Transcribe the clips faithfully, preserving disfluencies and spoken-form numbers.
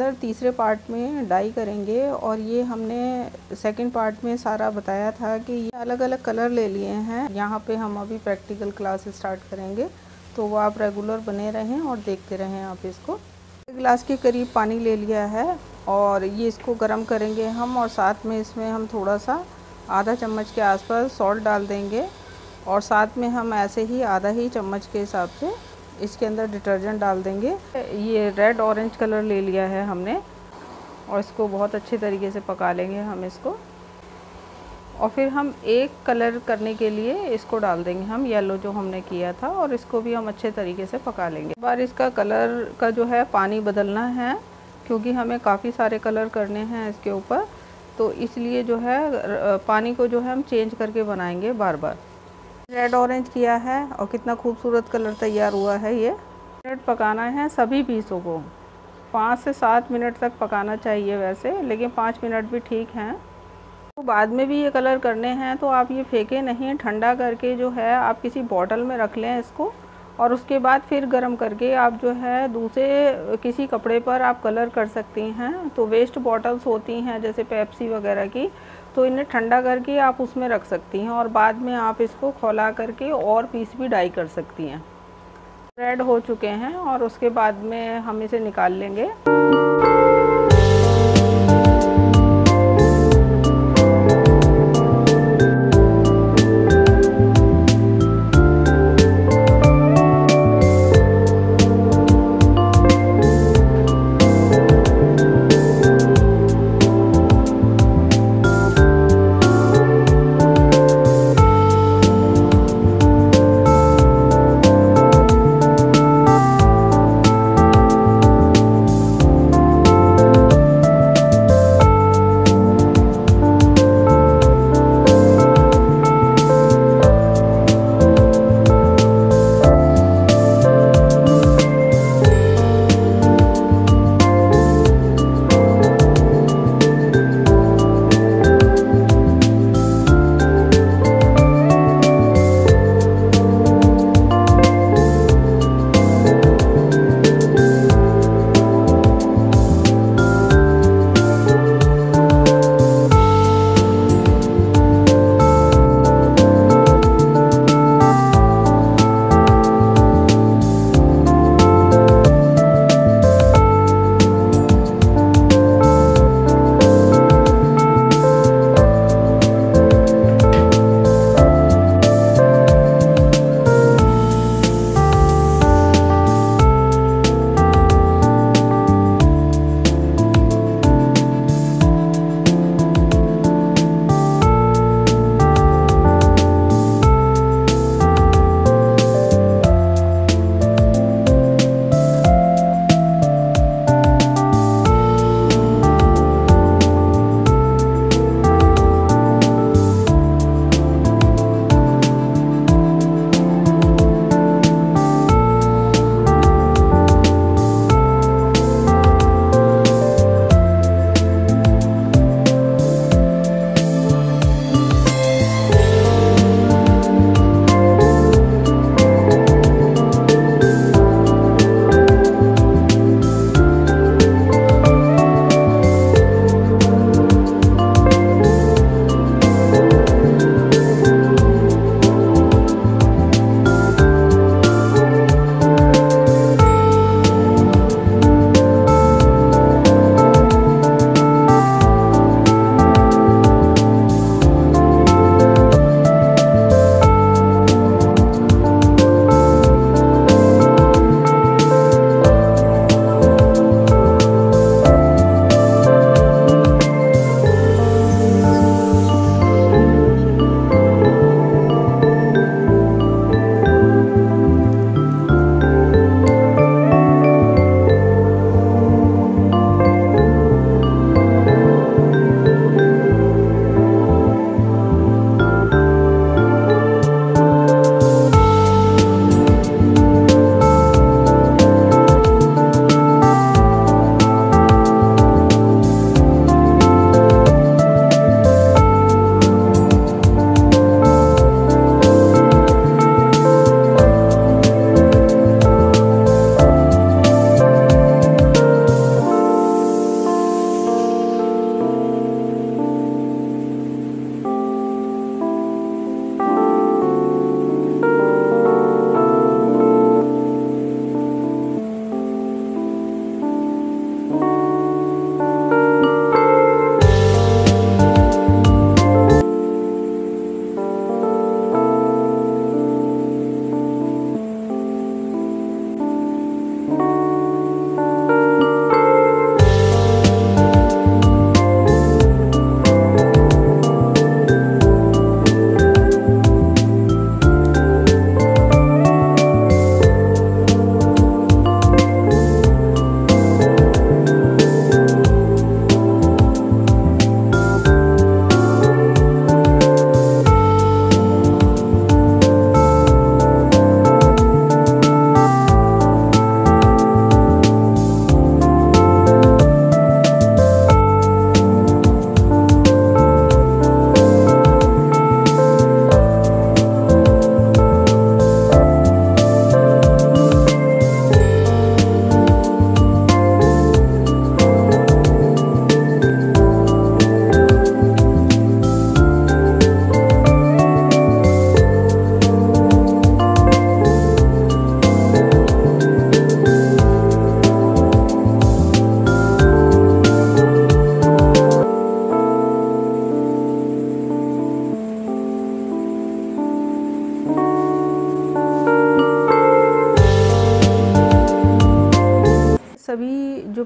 अंदर तीसरे पार्ट में डाई करेंगे। और ये हमने सेकंड पार्ट में सारा बताया था कि ये अलग अलग कलर ले लिए हैं। यहाँ पे हम अभी प्रैक्टिकल क्लास स्टार्ट करेंगे, तो वो आप रेगुलर बने रहें और देखते रहें। आप इसको एक गिलास के करीब पानी ले लिया है और ये इसको गर्म करेंगे हम, और साथ में इसमें हम थोड़ा सा आधा चम्मच के आसपास सॉल्ट डाल देंगे, और साथ में हम ऐसे ही आधा ही चम्मच के हिसाब से इसके अंदर डिटर्जेंट डाल देंगे। ये रेड ऑरेंज कलर ले लिया है हमने, और इसको बहुत अच्छे तरीके से पका लेंगे हम इसको। और फिर हम एक कलर करने के लिए इसको डाल देंगे हम, येलो जो हमने किया था, और इसको भी हम अच्छे तरीके से पका लेंगे। एक बार इसका कलर का जो है पानी बदलना है, क्योंकि हमें काफ़ी सारे कलर करने हैं इसके ऊपर, तो इसलिए जो है पानी को जो है हम चेंज करके बनाएंगे बार बार। रेड ऑरेंज किया है और कितना खूबसूरत कलर तैयार हुआ है। ये मिनट पकाना है सभी पीसों को, पाँच से सात मिनट तक पकाना चाहिए वैसे, लेकिन पाँच मिनट भी ठीक हैं। तो बाद में भी ये कलर करने हैं तो आप ये फेंके नहीं, ठंडा करके जो है आप किसी बॉटल में रख लें इसको, और उसके बाद फिर गर्म करके आप जो है दूसरे किसी कपड़े पर आप कलर कर सकती हैं। तो वेस्ट बॉटल्स होती हैं जैसे पेप्सी वगैरह की, तो इन्हें ठंडा करके आप उसमें रख सकती हैं, और बाद में आप इसको खोला करके और पीस भी डाई कर सकती हैं। रेड हो चुके हैं और उसके बाद में हम इसे निकाल लेंगे।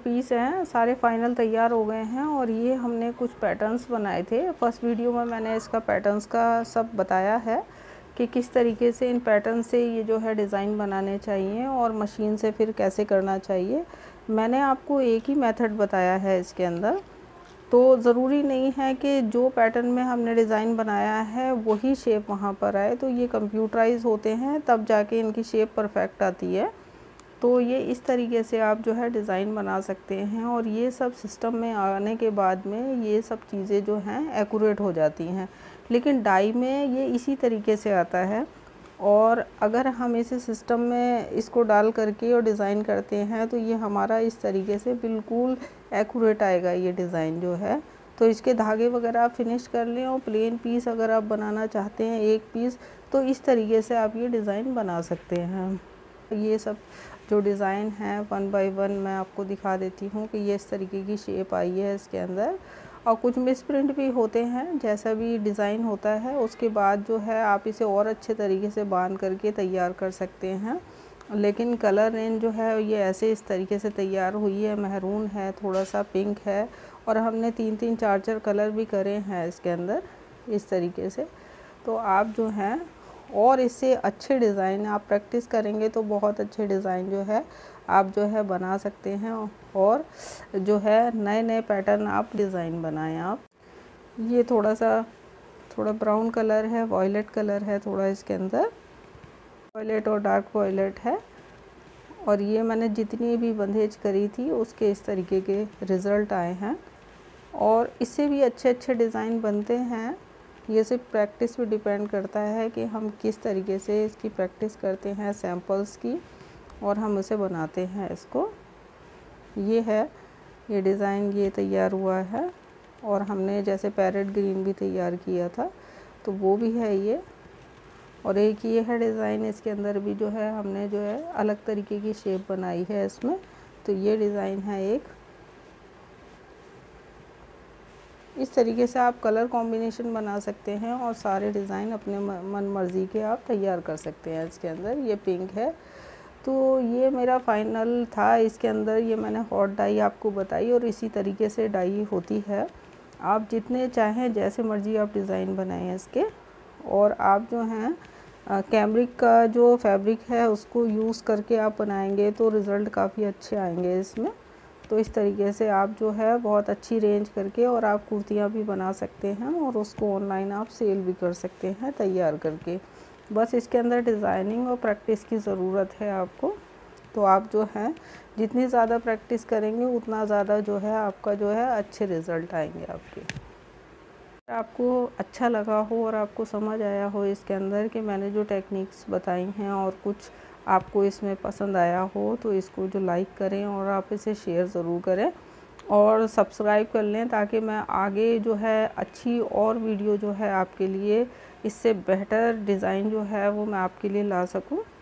पीस हैं सारे फाइनल तैयार हो गए हैं। और ये हमने कुछ पैटर्न्स बनाए थे, फर्स्ट वीडियो में मैंने इसका पैटर्न्स का सब बताया है कि किस तरीके से इन पैटर्न से ये जो है डिज़ाइन बनाने चाहिए और मशीन से फिर कैसे करना चाहिए। मैंने आपको एक ही मेथड बताया है इसके अंदर, तो ज़रूरी नहीं है कि जो पैटर्न में हमने डिज़ाइन बनाया है वही शेप वहाँ पर आए। तो ये कंप्यूटराइज होते हैं तब जाके इनकी शेप परफेक्ट आती है। तो ये इस तरीके से आप जो है डिज़ाइन बना सकते हैं और ये सब सिस्टम में आने के बाद में ये सब चीज़ें जो हैं एक्यूरेट हो जाती हैं। लेकिन डाई में ये इसी तरीके से आता है और अगर हम इसे सिस्टम में इसको डाल करके और डिज़ाइन करते हैं तो ये हमारा इस तरीके से बिल्कुल एक्यूरेट आएगा ये डिज़ाइन जो है। तो इसके धागे वगैरह आप फिनिश कर लें और प्लेन पीस अगर आप बनाना चाहते हैं एक पीस, तो इस तरीके से आप ये डिज़ाइन बना सकते हैं। ये सब जो डिज़ाइन है वन बाय वन मैं आपको दिखा देती हूँ कि ये इस तरीके की शेप आई है इसके अंदर। और कुछ मिसप्रिंट भी होते हैं, जैसा भी डिज़ाइन होता है उसके बाद जो है आप इसे और अच्छे तरीके से बांध करके तैयार कर सकते हैं। लेकिन कलर रेंज जो है ये ऐसे इस तरीके से तैयार हुई है, महरून है, थोड़ा सा पिंक है और हमने तीन तीन चार चार कलर भी करे हैं इसके अंदर इस तरीके से। तो आप जो हैं और इससे अच्छे डिज़ाइन आप प्रैक्टिस करेंगे तो बहुत अच्छे डिज़ाइन जो है आप जो है बना सकते हैं और जो है नए नए पैटर्न आप डिज़ाइन बनाएं। आप ये थोड़ा सा थोड़ा ब्राउन कलर है, वॉयलेट कलर है थोड़ा इसके अंदर, वॉयलेट और डार्क वॉयलेट है। और ये मैंने जितनी भी बंधेज करी थी उसके इस तरीके के रिज़ल्ट आए हैं और इससे भी अच्छे अच्छे डिज़ाइन बनते हैं। ये सिर्फ प्रैक्टिस पे डिपेंड करता है कि हम किस तरीके से इसकी प्रैक्टिस करते हैं सैम्पल्स की और हम उसे बनाते हैं इसको। ये है ये डिज़ाइन, ये तैयार हुआ है और हमने जैसे पैरेट ग्रीन भी तैयार किया था तो वो भी है ये। और एक ये है डिज़ाइन इसके अंदर भी जो है हमने जो है अलग तरीके की शेप बनाई है इसमें। तो ये डिज़ाइन है एक। इस तरीके से आप कलर कॉम्बिनेशन बना सकते हैं और सारे डिज़ाइन अपने मन मर्ज़ी के आप तैयार कर सकते हैं इसके अंदर। ये पिंक है। तो ये मेरा फाइनल था इसके अंदर। ये मैंने हॉट डाई आपको बताई और इसी तरीके से डाई होती है। आप जितने चाहें जैसे मर्ज़ी आप डिज़ाइन बनाएं इसके। और आप जो हैं कैमरिक का जो फैब्रिक है उसको यूज़ करके आप बनाएंगे तो रिज़ल्ट काफ़ी अच्छे आएंगे इसमें। तो इस तरीके से आप जो है बहुत अच्छी रेंज करके और आप कुर्तियाँ भी बना सकते हैं और उसको ऑनलाइन आप सेल भी कर सकते हैं तैयार करके। बस इसके अंदर डिज़ाइनिंग और प्रैक्टिस की ज़रूरत है आपको। तो आप जो है जितनी ज़्यादा प्रैक्टिस करेंगे उतना ज़्यादा जो है आपका जो है अच्छे रिज़ल्ट आएंगे आपके। आपको अच्छा लगा हो और आपको समझ आया हो इसके अंदर कि मैंने जो टेक्निक्स बताई हैं और कुछ आपको इसमें पसंद आया हो तो इसको जो लाइक करें और आप इसे शेयर ज़रूर करें और सब्सक्राइब कर लें ताकि मैं आगे जो है अच्छी और वीडियो जो है आपके लिए इससे बेहतर डिज़ाइन जो है वो मैं आपके लिए ला सकूं।